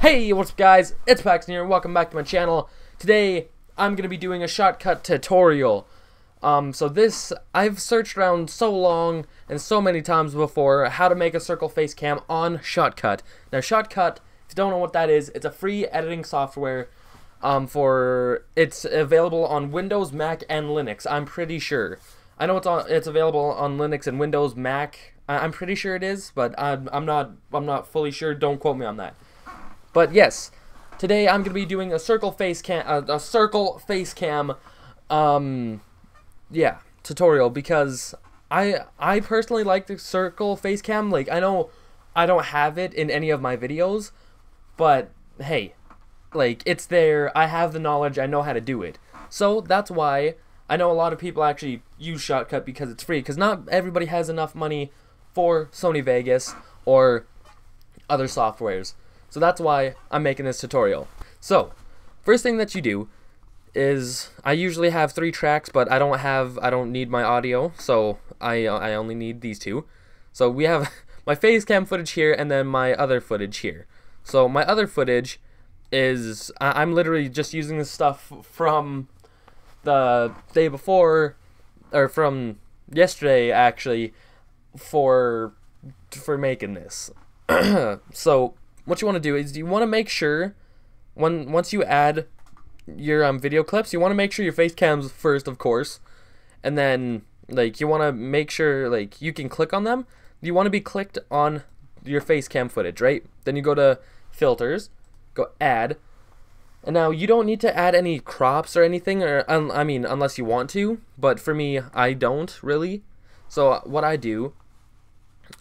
Hey, what's up guys, it's Pax here, welcome back to my channel. Today, I'm going to be doing a shotcut tutorial. I've searched around so long and so many times before how to make a circle face cam on Shotcut. Now Shotcut, if you don't know what that is, it's a free editing software. It's available on Windows, Mac, and Linux, I'm pretty sure. I know it's available on Linux and Windows, Mac, I'm pretty sure it is, but I'm not fully sure, don't quote me on that. But yes, today I'm gonna be doing a circle face cam, tutorial because I personally like the circle face cam. Like I know I don't have it in any of my videos, but hey, like it's there. I have the knowledge. I know how to do it. So that's why I know a lot of people actually use Shotcut because it's free. Because not everybody has enough money for Sony Vegas or other softwares. So that's why I'm making this tutorial. So, first thing that you do is, I usually have 3 tracks, but I don't need my audio, so I only need these 2. So we have my face cam footage here, and then my other footage here. So my other footage is, I'm literally just using this stuff from the day before, or from yesterday actually, for making this. So what you want to do is you want to make sure once you add your video clips, you want to make sure your face cams first, of course, and then like you want to make sure like you can click on them. You want to be clicked on your face cam footage, right? Then you go to filters, go add, and now you don't need to add any crops or anything, or I mean unless you want to, but for me I don't really. So what I do,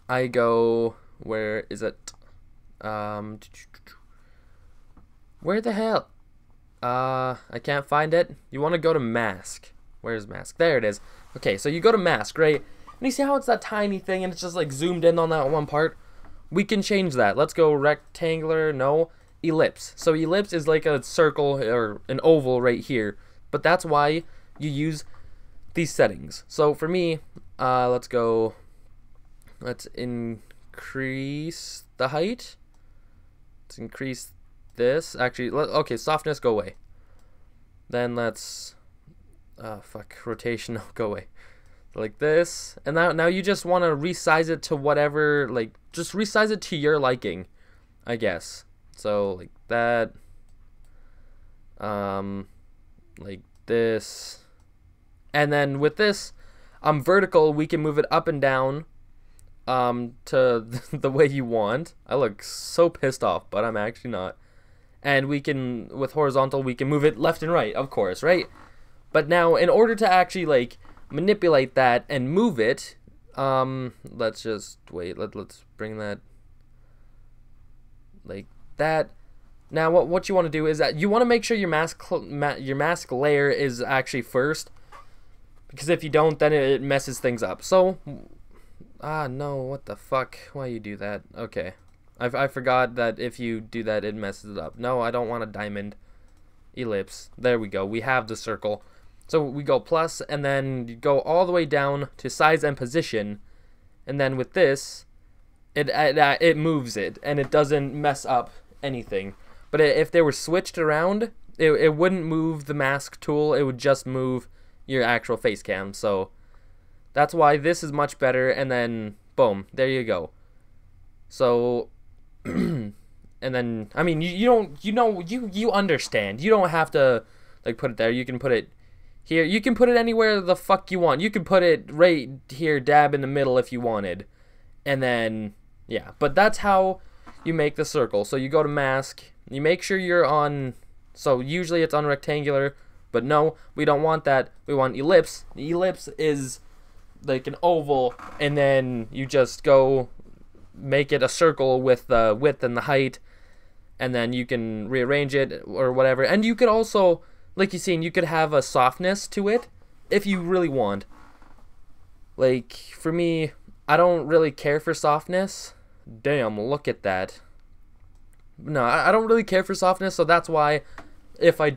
I go, where is it? Where the hell? I can't find it. You want to go to mask. Where's mask? There it is. Okay, so you go to mask, right? And you see how it's that tiny thing and it's just like zoomed in on that one part? We can change that. Let's go rectangular, no, ellipse. So ellipse is like a circle or an oval right here, but that's why you use these settings. So for me, let's increase the height. Let's increase this. Actually, okay, softness, go away. Then let's, rotation, go away. Like this. And now you just want to resize it to whatever, like, just resize it to your liking, I guess. So, like that. Like this. And then with this, vertical, we can move it up and down to the way you want. I look so pissed off, but I'm actually not. And we can, with horizontal, we can move it left and right, of course, right? But now, in order to actually, like, manipulate that and move it, let's just, wait, let's bring that, like that. Now, what you want to do is that you want to make sure your mask layer is actually first, because if you don't, then it messes things up. So, no, what the fuck? Why you do that? Okay. I forgot that if you do that, it messes it up. No, I don't want a diamond. Ellipse. There we go. We have the circle. So we go plus, and then you go all the way down to size and position. And then with this, it moves it, and it doesn't mess up anything. But if they were switched around, it wouldn't move the mask tool. It would just move your actual face cam, so that's why this is much better, and then boom, there you go. So, and then, I mean, you don't, you know, you understand. You don't have to, like, put it there. You can put it here. You can put it anywhere the fuck you want. You can put it right here, dab in the middle if you wanted. And then, yeah, but that's how you make the circle. So you go to mask, you make sure you're on, so usually it's on rectangular, but no, we don't want that. We want ellipse. The ellipse is like an oval, and then you just go make it a circle with the width and the height, and then you can rearrange it or whatever. And you could also, like you've seen, you could have a softness to it if you really want. Like for me, I don't really care for softness. Damn, look at that. No, I don't really care for softness, so that's why if I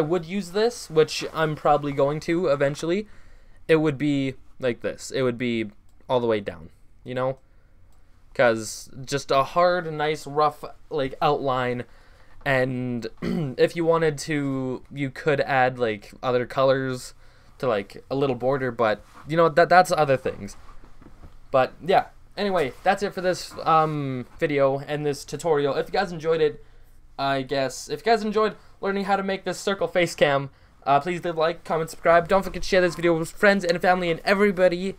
would use this, which I'm probably going to eventually, it would be like this. It would be all the way down, you know? because just a hard, nice, rough like outline. And if you wanted to, you could add like other colors to like a little border, but you know, that's other things. But yeah, anyway, that's it for this video and this tutorial. If you guys enjoyed it, I guess, if you guys enjoyed learning how to make this circle face cam, please leave a like, comment, subscribe. Don't forget to share this video with friends and family and everybody.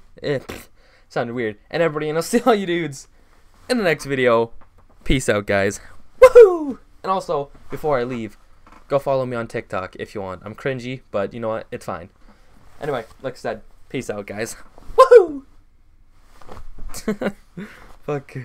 Sounded weird. And everybody, and I'll see all you dudes in the next video. Peace out, guys. Woohoo! And also, before I leave, go follow me on TikTok if you want. I'm cringy, but you know what? It's fine. Anyway, like I said, peace out, guys. Woohoo! Fuck.